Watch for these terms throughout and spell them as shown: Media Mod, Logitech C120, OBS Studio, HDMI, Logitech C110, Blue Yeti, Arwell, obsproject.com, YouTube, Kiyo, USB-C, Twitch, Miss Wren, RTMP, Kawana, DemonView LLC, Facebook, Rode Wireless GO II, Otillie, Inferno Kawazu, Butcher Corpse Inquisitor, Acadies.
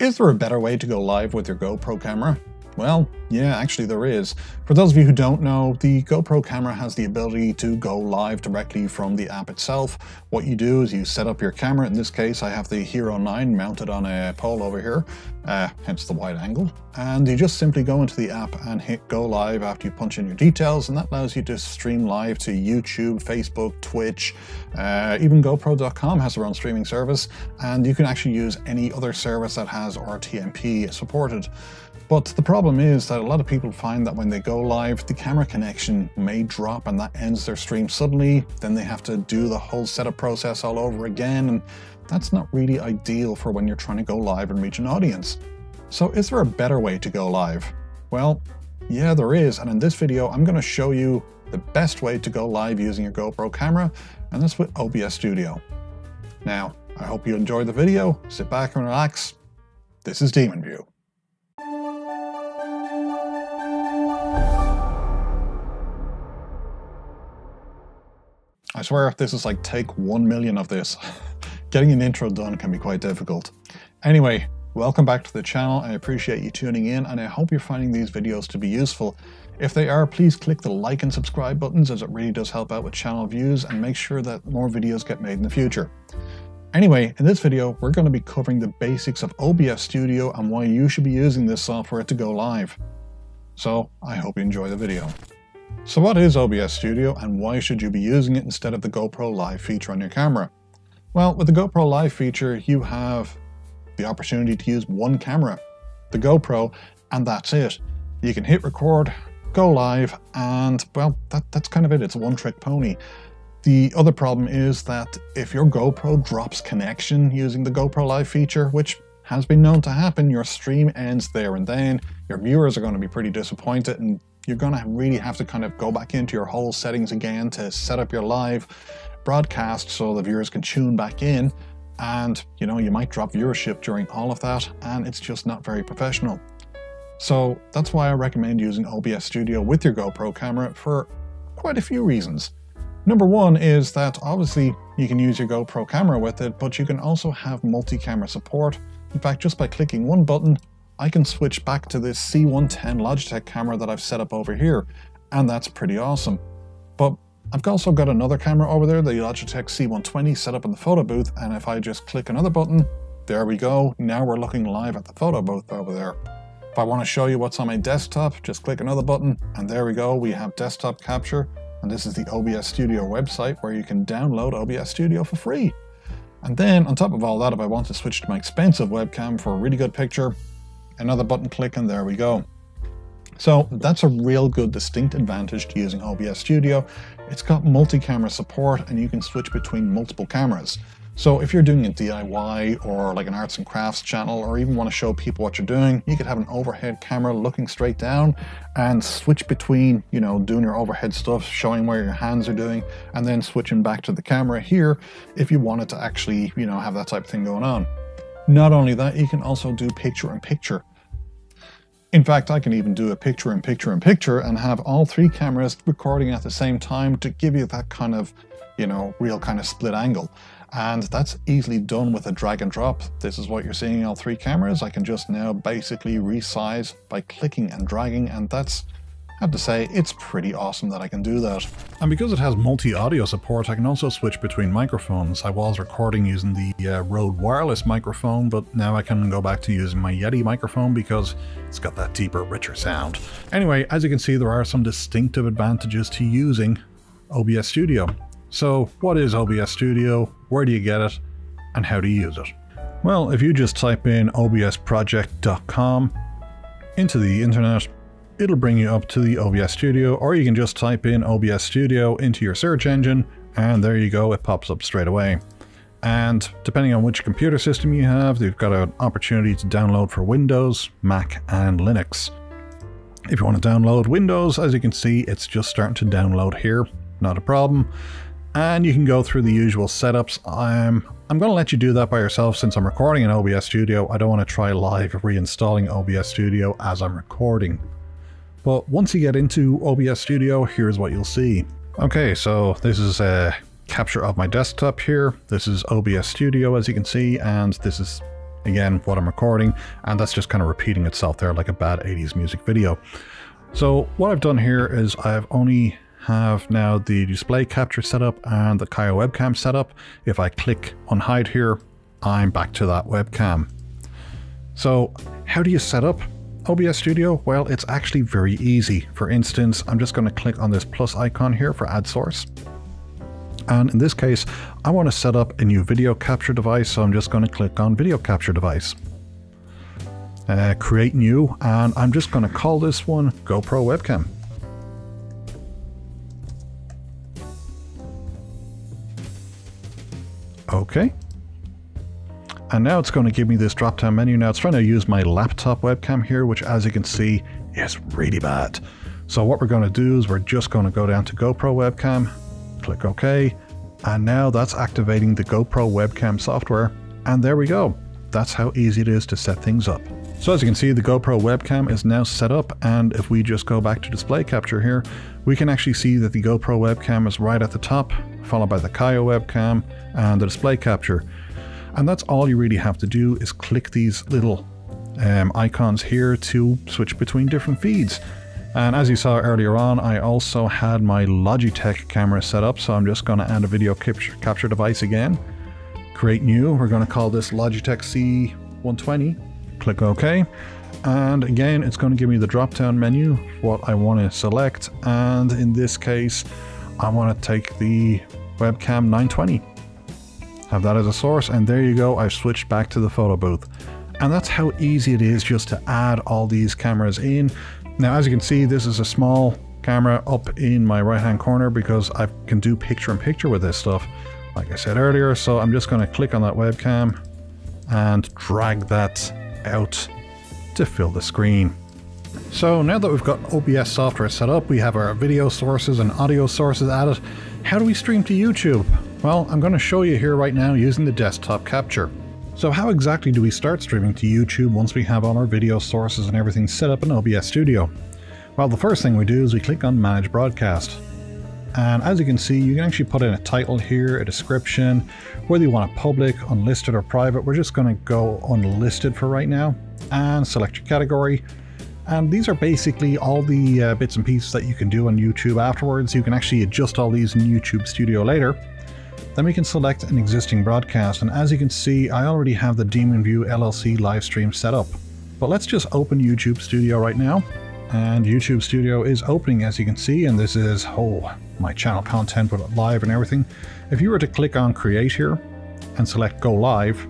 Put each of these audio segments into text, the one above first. Is there a better way to go live with your GoPro camera? Well, yeah, actually there is. For those of you who don't know, the GoPro camera has the ability to go live directly from the app itself. What you do is you set up your camera. In this case, I have the Hero 9 mounted on a pole over here, hence the wide angle. And you just simply go into the app and hit go live after you punch in your details, and that allows you to stream live to YouTube, Facebook, Twitch, even GoPro.com has their own streaming service, and you can actually use any other service that has RTMP supported. But the problem is that a lot of people find that when they go live, the camera connection may drop and that ends their stream suddenly. Then they have to do the whole setup process all over again, and that's not really ideal for when you're trying to go live and reach an audience. So is there a better way to go live? Well, yeah, there is, and in this video, I'm going to show you the best way to go live using your GoPro camera, and that's with OBS Studio. Now, I hope you enjoyed the video. Sit back and relax. This is DemonView. I swear, this is like take 1,000,000 of this. Getting an intro done can be quite difficult. Anyway, welcome back to the channel. I appreciate you tuning in, and I hope you're finding these videos to be useful. If they are, please click the like and subscribe buttons, as it really does help out with channel views and make sure that more videos get made in the future. Anyway, in this video, we're going to be covering the basics of OBS Studio and why you should be using this software to go live. So I hope you enjoy the video. So what is OBS Studio and why should you be using it instead of the GoPro Live feature on your camera? Well, with the GoPro Live feature, you have the opportunity to use one camera, the GoPro, and that's it. You can hit record, go live, and well, that's kind of it. It's a one-trick pony. The other problem is that if your GoPro drops connection using the GoPro Live feature, which has been known to happen, your stream ends there and then. Your viewers are going to be pretty disappointed, and you're going to really have to kind of go back into your whole settings again to set up your live broadcast so the viewers can tune back in. And, you know, you might drop viewership during all of that, and it's just not very professional. So that's why I recommend using OBS Studio with your GoPro camera for quite a few reasons. Number one is that obviously you can use your GoPro camera with it, but you can also have multi-camera support. In fact, just by clicking one button, I can switch back to this C110 Logitech camera that I've set up over here, and that's pretty awesome. But I've also got another camera over there, the Logitech C120, set up in the photo booth, and if I just click another button, there we go. Now we're looking live at the photo booth over there. If I want to show you what's on my desktop, just click another button, and there we go. We have desktop capture, and this is the OBS Studio website where you can download OBS Studio for free. And then on top of all that, if I want to switch to my expensive webcam for a really good picture, another button click and there we go. So that's a real good distinct advantage to using OBS Studio. It's got multi-camera support and you can switch between multiple cameras. So if you're doing a DIY or like an arts and crafts channel, or even want to show people what you're doing, you could have an overhead camera looking straight down and switch between, you know, doing your overhead stuff, showing where your hands are doing, and then switching back to the camera here if you wanted to actually, you know, have that type of thing going on. Not only that, you can also do picture-in-picture. In fact, I can even do a picture-in-picture-in-picture and have all three cameras recording at the same time to give you that kind of, you know, real kind of split angle. And that's easily done with a drag and drop. This is what you're seeing, all three cameras. I can just now basically resize by clicking and dragging, and that's, I have to say, it's pretty awesome that I can do that. And because it has multi-audio support, I can also switch between microphones. I was recording using the Rode wireless microphone, but now I can go back to using my Yeti microphone because it's got that deeper, richer sound. Anyway, as you can see, there are some distinctive advantages to using OBS Studio. So what is OBS Studio? Where do you get it? And how do you use it? Well, if you just type in obsproject.com into the internet, it'll bring you up to the OBS Studio, or you can just type in OBS Studio into your search engine, and there you go, it pops up straight away. And depending on which computer system you have, you've got an opportunity to download for Windows, Mac, and Linux. If you want to download Windows, as you can see, it's just starting to download here, not a problem. And you can go through the usual setups. I'm going to let you do that by yourself since I'm recording in OBS Studio. I don't want to try live reinstalling OBS Studio as I'm recording. But once you get into OBS Studio, here's what you'll see. Okay, so this is a capture of my desktop here. This is OBS Studio, as you can see, and this is again, what I'm recording, and that's just kind of repeating itself there like a bad 80s music video. So what I've done here is I've only have now the display capture set up and the Kiyo webcam set up. If I click on hide here, I'm back to that webcam. So how do you set up OBS Studio? Well, it's actually very easy. For instance, I'm just going to click on this plus icon here for add source. And in this case, I want to set up a new video capture device. So I'm just going to click on video capture device. Create new, and I'm just going to call this one GoPro webcam. Okay. And now it's going to give me this drop down menu. Now it's trying to use my laptop webcam here, which as you can see is really bad. So what we're going to do is we're just going to go down to GoPro webcam, click OK. And now that's activating the GoPro webcam software. And there we go. That's how easy it is to set things up. So as you can see, the GoPro webcam is now set up. And if we just go back to display capture here, we can actually see that the GoPro webcam is right at the top, followed by the Kiyo webcam and the display capture. And that's all you really have to do is click these little icons here to switch between different feeds. And as you saw earlier on, I also had my Logitech camera set up. So I'm just going to add a video capture device again. Create new. We're going to call this Logitech C120. Click OK. And again, it's going to give me the drop down menu, what I want to select. And in this case, I want to take the webcam 920. Have that as a source, and there you go, I've switched back to the photo booth. And that's how easy it is just to add all these cameras in. Now, as you can see, this is a small camera up in my right-hand corner because I can do picture-in-picture with this stuff, like I said earlier. So I'm just gonna click on that webcam and drag that out to fill the screen. So now that we've got OBS software set up, we have our video sources and audio sources added. How do we stream to YouTube? Well, I'm going to show you here right now using the desktop capture. So how exactly do we start streaming to YouTube once we have all our video sources and everything set up in OBS Studio? Well, the first thing we do is we click on Manage Broadcast. And as you can see, you can actually put in a title here, a description, whether you want it public, unlisted or private. We're just going to go unlisted for right now and select your category. And these are basically all the bits and pieces that you can do on YouTube afterwards. You can actually adjust all these in YouTube Studio later. Then we can select an existing broadcast, and as you can see, I already have the DemonView LLC live stream set up. But let's just open YouTube Studio right now, and YouTube Studio is opening as you can see, and this is, oh, my channel content with it live and everything. If you were to click on Create here and select Go Live,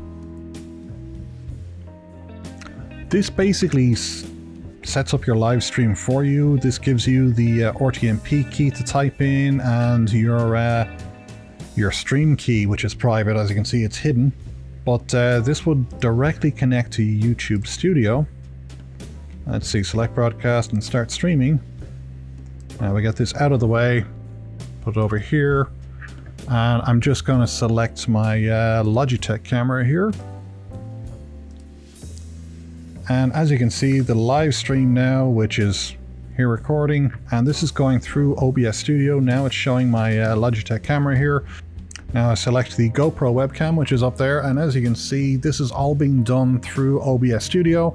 this basically sets up your live stream for you. This gives you the RTMP key to type in and your stream key, which is private. As you can see, it's hidden, but this would directly connect to YouTube Studio. Let's see, select broadcast and start streaming. Now we get this out of the way, put it over here, and I'm just going to select my Logitech camera here. And as you can see, the live stream now, which is here recording, and this is going through OBS Studio. Now it's showing my Logitech camera here. Now I select the GoPro webcam, which is up there, and as you can see, this is all being done through OBS Studio,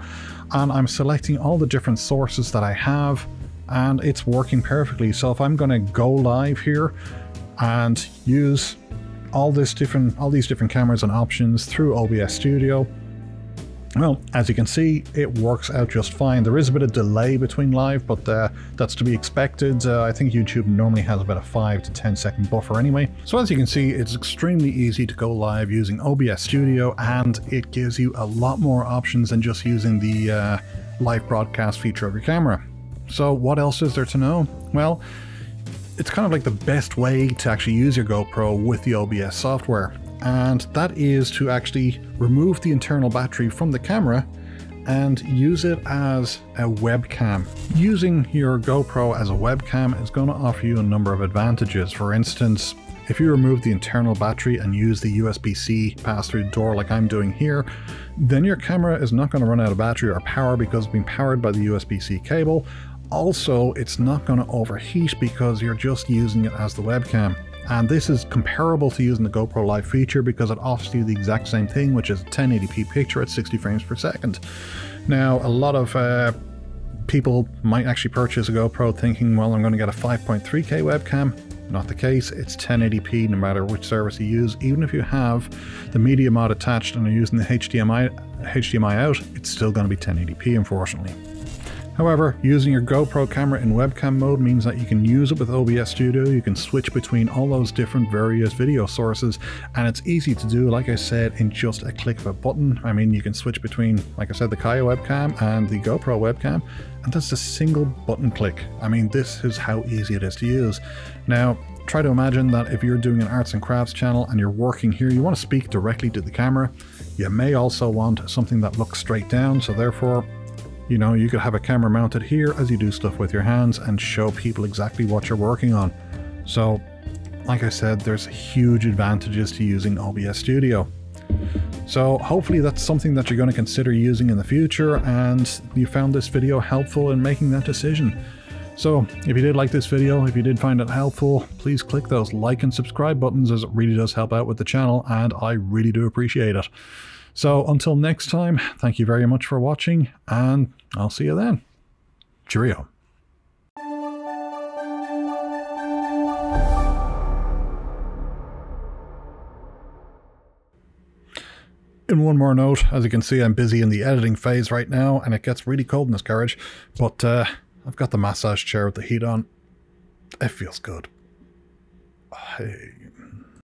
and I'm selecting all the different sources that I have, and it's working perfectly. So if I'm going to go live here and use all these different cameras and options through OBS Studio, well, as you can see, it works out just fine. There is a bit of delay between live, but that's to be expected. I think YouTube normally has about a 5 to 10 second buffer anyway. So as you can see, it's extremely easy to go live using OBS Studio, and it gives you a lot more options than just using the live broadcast feature of your camera. So what else is there to know? Well, it's kind of like the best way to actually use your GoPro with the OBS software. And that is to actually remove the internal battery from the camera and use it as a webcam. Using your GoPro as a webcam is going to offer you a number of advantages. For instance, if you remove the internal battery and use the USB-C pass-through door like I'm doing here, then your camera is not going to run out of battery or power because it's being powered by the USB-C cable. Also, it's not going to overheat because you're just using it as the webcam. And this is comparable to using the GoPro Live feature because it offers you the exact same thing, which is a 1080p picture at 60 frames per second. Now, a lot of people might actually purchase a GoPro thinking, well, I'm going to get a 5.3K webcam. Not the case. It's 1080p no matter which service you use. Even if you have the Media Mod attached and are using the HDMI out, it's still going to be 1080p, unfortunately. However, using your GoPro camera in webcam mode means that you can use it with OBS Studio. You can switch between all those different various video sources, and it's easy to do, like I said, in just a click of a button. I mean, you can switch between, like I said, the Kiyo webcam and the GoPro webcam, and that's a single button click. I mean, this is how easy it is to use. Now, try to imagine that if you're doing an arts and crafts channel and you're working here, you want to speak directly to the camera. You may also want something that looks straight down, so therefore, you know, you could have a camera mounted here as you do stuff with your hands and show people exactly what you're working on. So, like I said, there's huge advantages to using OBS Studio. So hopefully that's something that you're going to consider using in the future, and you found this video helpful in making that decision. So if you did like this video, if you did find it helpful, please click those like and subscribe buttons, as it really does help out with the channel, and I really do appreciate it. So until next time, thank you very much for watching, and I'll see you then. Cheerio. And one more note, as you can see, I'm busy in the editing phase right now, and it gets really cold in this garage, but I've got the massage chair with the heat on. It feels good. Hey.